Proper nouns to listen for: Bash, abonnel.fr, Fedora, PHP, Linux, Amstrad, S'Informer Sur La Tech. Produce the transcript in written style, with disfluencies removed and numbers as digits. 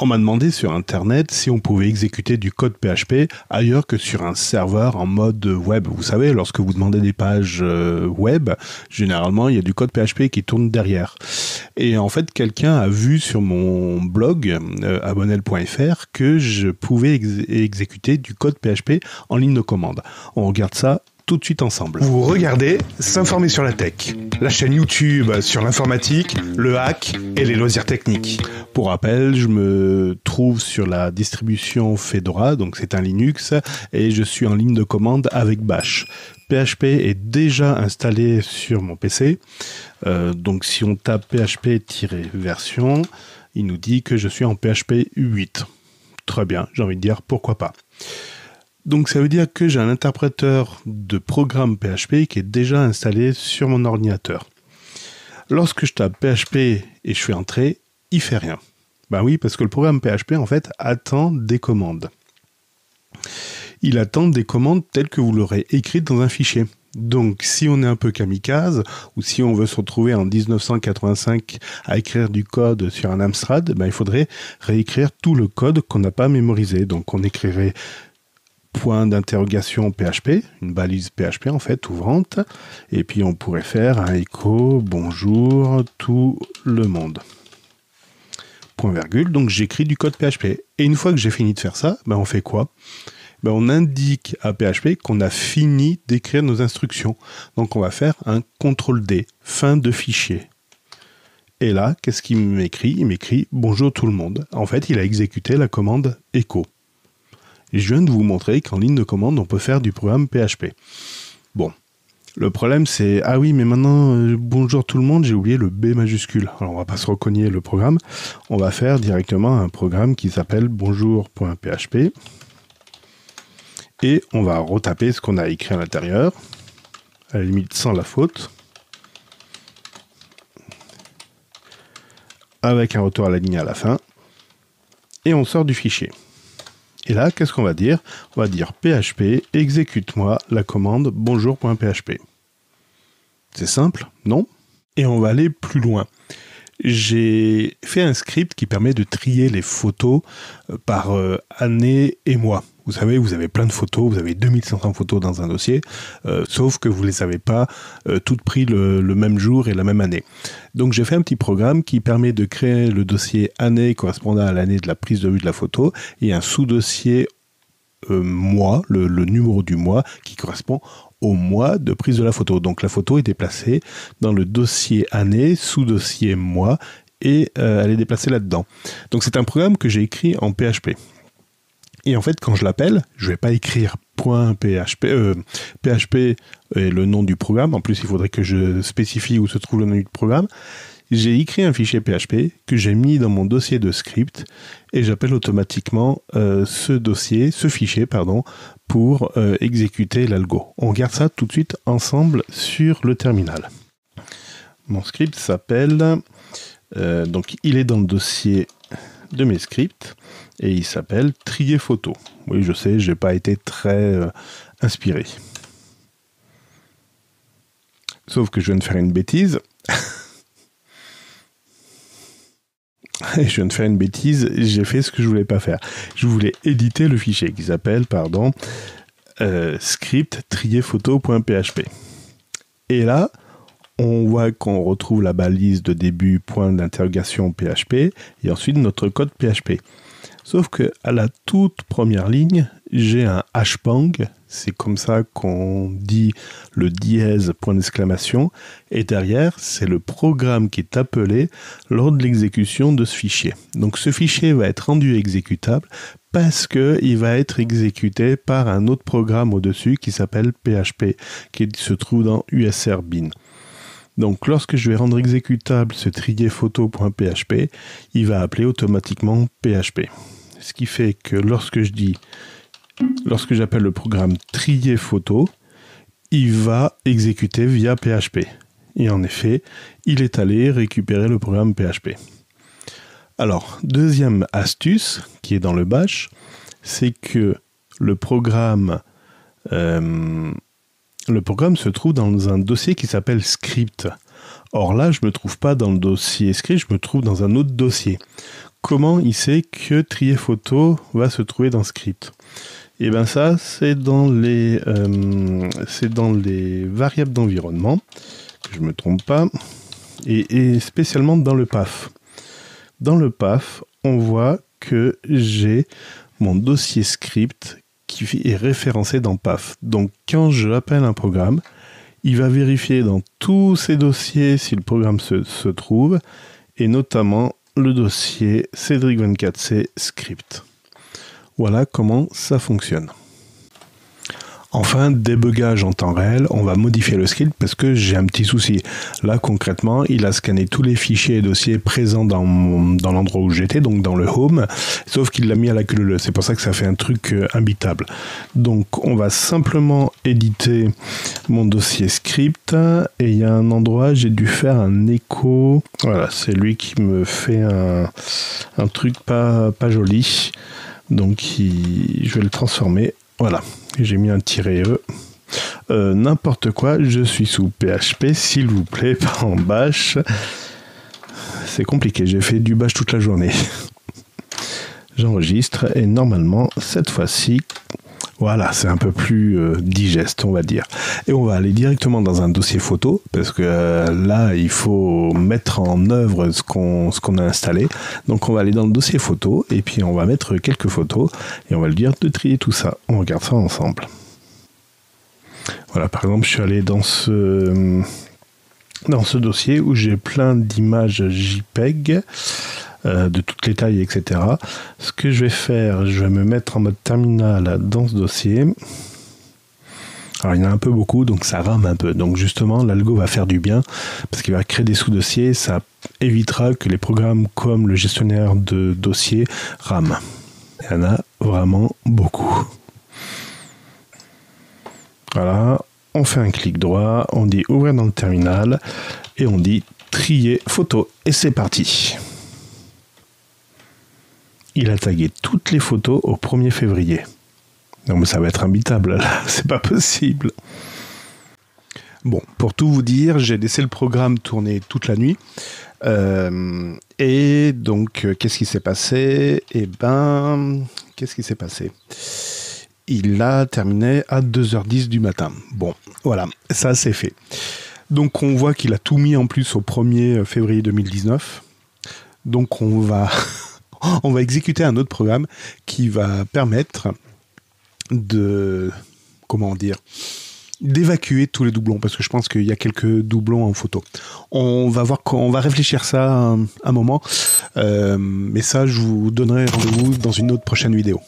On m'a demandé sur Internet si on pouvait exécuter du code PHP ailleurs que sur un serveur en mode web. Vous savez, lorsque vous demandez des pages web, généralement, il y a du code PHP qui tourne derrière. Et en fait, quelqu'un a vu sur mon blog, abonnel.fr, que je pouvais exécuter du code PHP en ligne de commande. On regarde ça tout de suite ensemble. Vous regardez S'Informer sur la Tech, la chaîne YouTube sur l'informatique, le hack et les loisirs techniques. Pour rappel, je me trouve sur la distribution Fedora, donc c'est un Linux, et je suis en ligne de commande avec Bash. PHP est déjà installé sur mon PC, donc si on tape php-version, il nous dit que je suis en PHP 8. Très bien, j'ai envie de dire pourquoi pas. Donc ça veut dire que j'ai un interpréteur de programme PHP qui est déjà installé sur mon ordinateur. Lorsque je tape PHP et je fais entrer, il ne fait rien. Ben oui, parce que le programme PHP, en fait, attend des commandes. Il attend des commandes telles que vous l'aurez écrites dans un fichier. Donc si on est un peu kamikaze, ou si on veut se retrouver en 1985 à écrire du code sur un Amstrad, ben, il faudrait réécrire tout le code qu'on n'a pas mémorisé. Donc on écrirait point d'interrogation PHP, une balise PHP en fait, ouvrante, et puis on pourrait faire un écho, bonjour tout le monde. Point virgule, donc j'écris du code PHP. Et une fois que j'ai fini de faire ça, ben on fait quoi? Ben on indique à PHP qu'on a fini d'écrire nos instructions. Donc on va faire un CTRL-D, fin de fichier. Et là, qu'est-ce qu'il m'écrit? Il m'écrit bonjour tout le monde. En fait, il a exécuté la commande écho. Je viens de vous montrer qu'en ligne de commande, on peut faire du programme PHP. Bon, le problème c'est, ah oui, mais maintenant, bonjour tout le monde, j'ai oublié le B majuscule. Alors, on va pas se recogner le programme. On va faire directement un programme qui s'appelle bonjour.php. Et on va retaper ce qu'on a écrit à l'intérieur, à la limite sans la faute. Avec un retour à la ligne à la fin. Et on sort du fichier. Et là, qu'est-ce qu'on va dire? On va dire PHP, exécute-moi la commande bonjour.php. C'est simple, non? Et on va aller plus loin. J'ai fait un script qui permet de trier les photos par année et mois. Vous savez, vous avez plein de photos, vous avez 2500 photos dans un dossier, sauf que vous ne les avez pas toutes prises le même jour et la même année. Donc j'ai fait un petit programme qui permet de créer le dossier année correspondant à l'année de la prise de vue de la photo et un sous-dossier mois, le numéro du mois qui correspond au mois de prise de la photo. Donc la photo est déplacée dans le dossier année, sous-dossier mois et elle est déplacée là-dedans. Donc c'est un programme que j'ai écrit en PHP. Et en fait, quand je l'appelle, je ne vais pas écrire .php, PHP et le nom du programme. En plus, il faudrait que je spécifie où se trouve le nom du programme. J'ai écrit un fichier PHP que j'ai mis dans mon dossier de script et j'appelle automatiquement ce fichier, pour exécuter l'algo. On regarde ça tout de suite ensemble sur le terminal. Mon script s'appelle... donc, il est dans le dossier de mes scripts et il s'appelle trier photo. Oui, je sais, j'ai pas été très inspiré. Sauf que je viens de faire une bêtise. J'ai fait ce que je voulais pas faire. Je voulais éditer le fichier qui s'appelle, script trierphoto.php. Et là, on voit qu'on retrouve la balise de début point d'interrogation PHP et ensuite notre code PHP. Sauf que à la toute première ligne, j'ai un #, c'est comme ça qu'on dit le dièse point d'exclamation, et derrière, c'est le programme qui est appelé lors de l'exécution de ce fichier. Donc ce fichier va être rendu exécutable parce qu'il va être exécuté par un autre programme au-dessus qui s'appelle PHP, qui se trouve dans USR bin. Donc lorsque je vais rendre exécutable ce trier photo.php, il va appeler automatiquement PHP. Ce qui fait que lorsque j'appelle le programme trier photo, il va exécuter via PHP. Et en effet, il est allé récupérer le programme PHP. Alors, deuxième astuce qui est dans le bash, c'est que le programme se trouve dans un dossier qui s'appelle script. Or là, je ne me trouve pas dans le dossier script, je me trouve dans un autre dossier. comment il sait que trier photo va se trouver dans script? Et bien ça, c'est dans les variables d'environnement, que je ne me trompe pas, et spécialement dans le PAF. Dans le PAF, on voit que j'ai mon dossier script qui est référencé dans PAF. Donc quand je appelle un programme, il va vérifier dans tous ses dossiers si le programme se trouve, et notamment le dossier Cédric24C script. Voilà comment ça fonctionne. Enfin, débugage en temps réel, on va modifier le script parce que j'ai un petit souci. Là, concrètement, il a scanné tous les fichiers et dossiers présents dans l'endroit où j'étais, donc dans le home, sauf qu'il l'a mis à la queue leu. C'est pour ça que ça fait un truc imbitable. Donc, on va simplement éditer mon dossier script et il y a un endroit, j'ai dû faire un écho. Voilà, c'est lui qui me fait un truc pas joli. Donc, je vais le transformer. Voilà, j'ai mis un -e. N'importe quoi, je suis sous PHP, s'il vous plaît, pas en Bash. C'est compliqué, j'ai fait du Bash toute la journée. J'enregistre et normalement, cette fois-ci, voilà, c'est un peu plus digeste, on va dire. Et on va aller directement dans un dossier photo, parce que là, il faut mettre en œuvre ce qu'on a installé. Donc, on va aller dans le dossier photo, et puis on va mettre quelques photos, et on va lui dire de trier tout ça. On regarde ça ensemble. Voilà, par exemple, je suis allé dans ce dossier où j'ai plein d'images JPEG, de toutes les tailles, etc. Ce que je vais faire, je vais me mettre en mode terminal dans ce dossier. Alors il y en a un peu beaucoup, donc ça rame un peu. Donc justement, l'algo va faire du bien, parce qu'il va créer des sous-dossiers, ça évitera que les programmes comme le gestionnaire de dossiers rament. Il y en a vraiment beaucoup. Voilà, on fait un clic droit, on dit ouvrir dans le terminal, et on dit trier photo, et c'est parti. Il a tagué toutes les photos au 1er février. Non mais ça va être imbitable, là, c'est pas possible. Bon, pour tout vous dire, j'ai laissé le programme tourner toute la nuit. Et donc, qu'est-ce qui s'est passé? Eh ben, qu'est-ce qui s'est passé? Il a terminé à 2h10 du matin. Bon, voilà, ça c'est fait. Donc on voit qu'il a tout mis en plus au 1er février 2019. Donc on va exécuter un autre programme qui va permettre de, comment dire, d'évacuer tous les doublons, parce que je pense qu'il y a quelques doublons en photo. On va voir, on va réfléchir ça un moment, mais ça, je vous donnerai rendez-vous dans une autre prochaine vidéo.